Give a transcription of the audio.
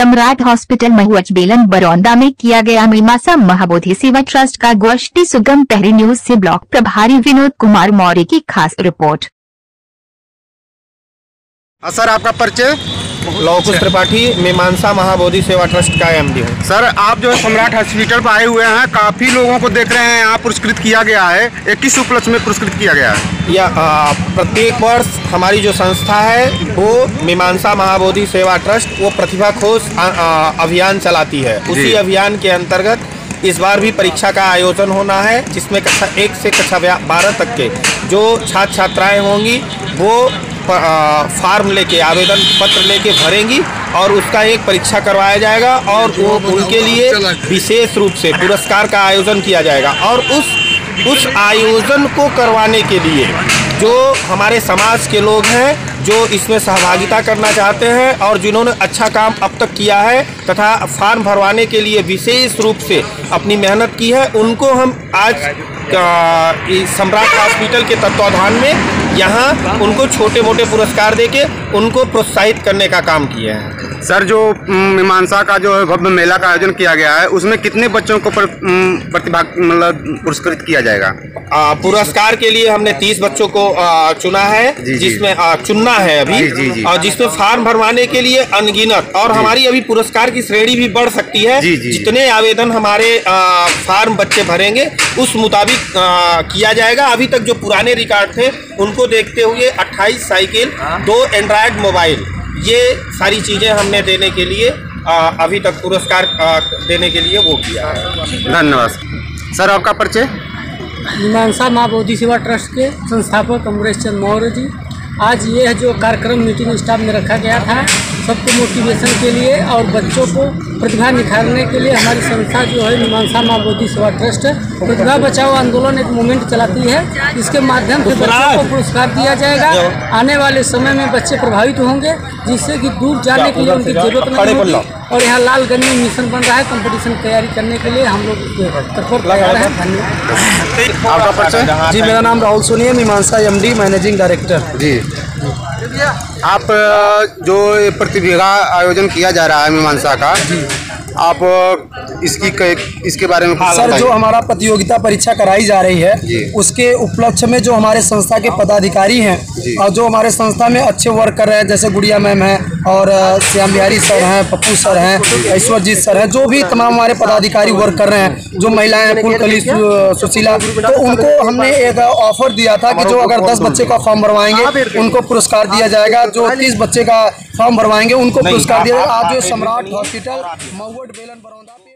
सम्राट हॉस्पिटल महुअट बेलन बरौंधा में किया गया मीमांसा महाबोधि सेवा ट्रस्ट का गोष्ठी। सुगम पहरी न्यूज़ से ब्लॉक प्रभारी विनोद कुमार मौर्य की खास रिपोर्ट। सर, आपका परिचय? लवकुश त्रिपाठी, मीमांसा महाबोधि सेवा ट्रस्ट का एमडी है। सर, आप जो है सम्राट हॉस्पिटल पर आए हुए हैं, काफ़ी लोगों को देख रहे हैं यहाँ पुरस्कृत किया गया है। 21 उपलक्ष्य में पुरस्कृत किया गया है। या प्रत्येक वर्ष हमारी जो संस्था है वो मीमांसा महाबोधि सेवा ट्रस्ट वो प्रतिभा खोज अभियान चलाती है। उसी अभियान के अंतर्गत इस बार भी परीक्षा का आयोजन होना है, जिसमें कक्षा 1 से कक्षा 12 तक के जो छात्र छात्राएँ होंगी वो फार्म लेके, आवेदन पत्र लेके भरेंगी और उसका एक परीक्षा करवाया जाएगा और वो उनके लिए विशेष रूप से पुरस्कार का आयोजन किया जाएगा। और उस आयोजन को करवाने के लिए जो हमारे समाज के लोग हैं जो इसमें सहभागिता करना चाहते हैं और जिन्होंने अच्छा काम अब तक किया है तथा फार्म भरवाने के लिए विशेष रूप से अपनी मेहनत की है, उनको हम आज सम्राट हॉस्पिटल के तत्वाधान में यहाँ उनको छोटे मोटे पुरस्कार देके उनको प्रोत्साहित करने का काम किया है। सर, जो मीमांसा का जो भव्य मेला का आयोजन किया गया है उसमें कितने बच्चों को प्रतिभा मतलब पुरस्कृत किया जाएगा? पुरस्कार के लिए हमने 30 बच्चों को चुना है, जिसमें चुनना है अभी, और जिसमें फार्म भरवाने के लिए अनगिनत, और हमारी अभी पुरस्कार की श्रेणी भी बढ़ सकती है। जितने आवेदन हमारे फार्म बच्चे भरेंगे उस मुताबिक किया जाएगा। अभी तक जो पुराने रिकॉर्ड थे उनको देखते हुए 28 साइकिल, 2 एंड्रॉयड मोबाइल, ये सारी चीज़ें हमने देने के लिए अभी तक पुरस्कार देने के लिए वो किया है। धन्यवाद। सर, आपका परिचय? मीमांसा महाबोधि सेवा ट्रस्ट के संस्थापक अमरेश चंद्र मौर्य जी। आज यह जो कार्यक्रम मीटिंग स्टाफ में रखा गया था सबको मोटिवेशन के लिए और बच्चों को प्रतिभा निखारने के लिए हमारी संस्था जो है मीमांसा महाबोधि सेवा ट्रस्ट प्रतिभा बचाओ आंदोलन एक मूवमेंट चलाती है। इसके माध्यम से बच्चों को पुरस्कार दिया जाएगा। आने वाले समय में बच्चे प्रभावित होंगे, जिससे कि दूर जाने के लिए उनकी जरूरत नहीं होगी। और यहाँ लालगंज में मिशन बन रहा है, कंपटीशन की तैयारी करने के लिए हम लोग तत्पर लगा रहे हैं। धन्यवाद जी। मेरा नाम राहुल सोनी है, मीमांसा एमडी मैनेजिंग डायरेक्टर जी। आप जो प्रतिभा आयोजन किया जा रहा है मीमांसा का, आप इसके बारे में? सर, जो हमारा प्रतियोगिता परीक्षा कराई जा रही है उसके उपलक्ष्य में जो हमारे संस्था के पदाधिकारी हैं और जो हमारे संस्था में अच्छे वर्क कर रहे हैं, जैसे गुड़िया मैम है और श्याम बिहारी सर हैं, पप्पू सर हैं, ईश्वरजीत सर हैं, जो भी तमाम हमारे पदाधिकारी वर्क कर रहे हैं, जो महिलाएं हैं कुलकली सुशीला, तो उनको हमने एक ऑफर दिया था कि जो अगर 10 बच्चे का फॉर्म भरवाएंगे उनको पुरस्कार दिया जाएगा, जो 30 बच्चे का फॉर्म भरवाएंगे उनको पुरस्कार दिया जाएगा। आज जो सम्राट हॉस्पिटल महुअट बेलन बरौंधा